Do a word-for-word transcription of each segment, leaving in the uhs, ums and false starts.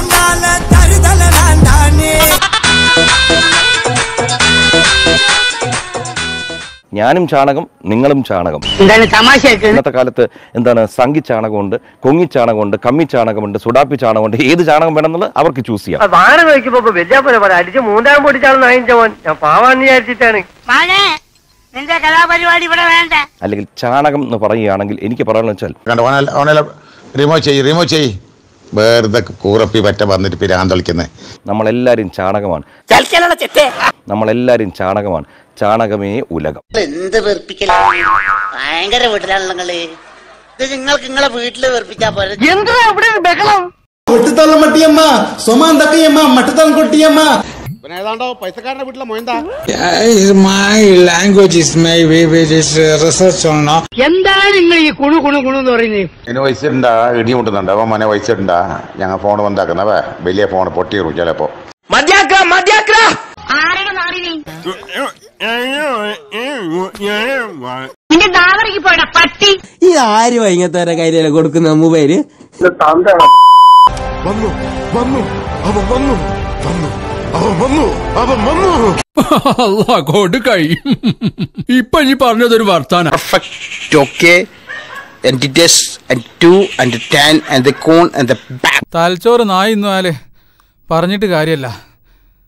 ഉന്നാല തരുതല നാന്താനെ. ഞാനും ചാണകം, നിങ്ങളും ചാണകം. ഇന്നത്തെ കാലത്ത് എന്താണ്, സംഘി ചാണകമുണ്ട്, കൊങ്ങി ചാണകമുണ്ട്, കമ്മി ചാണകമുണ്ട്, സുഡാപ്പി ചാണകമുണ്ട്. ഏത് ചാണകം വേണമെന്നുള്ളത് അവർക്ക് ചൂസ് ചെയ്യാം. അല്ലെങ്കിൽ ചാണകം എന്ന് പറയുകയാണെങ്കിൽ എനിക്ക് പറയാന്ന് വെച്ചാൽ നമ്മളെല്ലാരും ചാണകമാണ്, നമ്മളെല്ലാരും ചാണകമാണ്. ചാണകമേ ഉലകം. എന്ത് ഭയങ്കര വീട്ടിലാണല്ലോ ഇത്. നിങ്ങൾക്ക് നിങ്ങളെ വീട്ടില് വെറുപ്പിച്ചാ പോലെ കൊട്ടിത്തള്ളം മട്ടിയമ്മ സൊമാൻ തക്കയമ്മ മട്ടത്തളം കൊട്ടിയമ്മ. ഏതാണ്ടോ പൈസക്കാരന്റെ വീട്ടിലെ മൊയന്താ. എന്താണ് നിങ്ങൾ ഈ കുണു കുണു കുണു എന്ന് പറയുന്നത്? വയസ്സിട്ടുണ്ടാ ഇടിമുട്ടുന്നുണ്ട്. അവൻ മനെ വയസ്സിട്ടുണ്ടാ ഞങ്ങൾ ഫോൺ വന്നാക്കുന്നവ വലിയ ഫോൺ പൊട്ടിയിറും ചിലപ്പോ. മദ്യാക്ക മദ്യാക്ക ഈ ആര് വൈകത്തെ കയ്യില കൊടുക്കുന്ന മൊബൈല്. വന്നു വന്നു അവൻ വന്നു വന്നു അവൻ വന്നു അവൻ വന്നു അല്ലാ കൊടുക്കൈ. ഇപ്പൊ ഈ പറഞ്ഞതൊരു വർത്താനം. തലച്ചോറ് നായി ഇന്നാല് പറഞ്ഞിട്ട് കാര്യല്ല.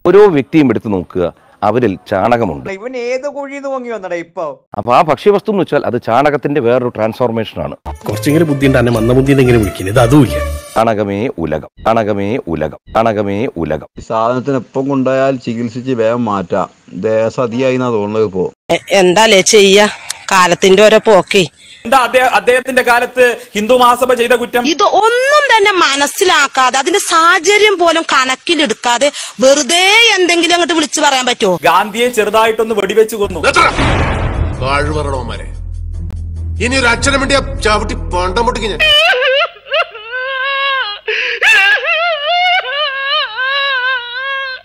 ഓരോ വ്യക്തിയും എടുത്തു നോക്കുക, അവരിൽ ചാണകമുണ്ട്. അപ്പൊ ആ ഭക്ഷ്യവസ്തു എന്ന് വെച്ചാൽ അത് ചാണകത്തിന്റെ വേറൊരു ട്രാൻസ്ഫോർമേഷൻ ആണ്. കുറച്ചെങ്കിലും ബുദ്ധിയുണ്ട്, മന്ദബുദ്ധി എന്തെങ്കിലും വിളിക്കുന്നത് അതുമില്ല. ചാണകമേ ഉലകം, ചാണകമേ ഉലകം, ചാണകമേ ഉലകം. സാധനത്തിനൊപ്പം കൊണ്ടുപോയാൽ ചികിത്സിച്ച് വേഗം മാറ്റാം. ദേശാധിയായി തോന്നുന്നത്. ഇപ്പോ എന്താലേ ചെയ്യാ, കാലത്തിന്റെ ഓരോ പോക്കേ. എന്താ അദ്ദേഹത്തിന്റെ കാലത്ത് ഹിന്ദു മഹാസഭ ചെയ്ത കുറ്റം ഇത് ഒന്നും തന്നെ മനസ്സിലാക്കാതെ അതിന്റെ സാഹചര്യം പോലും കണക്കിലെടുക്കാതെ വെറുതെ എന്തെങ്കിലും അങ്ങോട്ട് വിളിച്ചു പറയാൻ പറ്റുമോ? ഗാന്ധിയെ ചെറുതായിട്ടൊന്ന് വെടിവെച്ചു കൊന്നു. ഇനി ഒരു അച്ഛനും വേണ്ടി ചവിട്ടി പണ്ടം പൊട്ടിക്ക് ഞാൻ.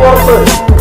പുറത്ത്.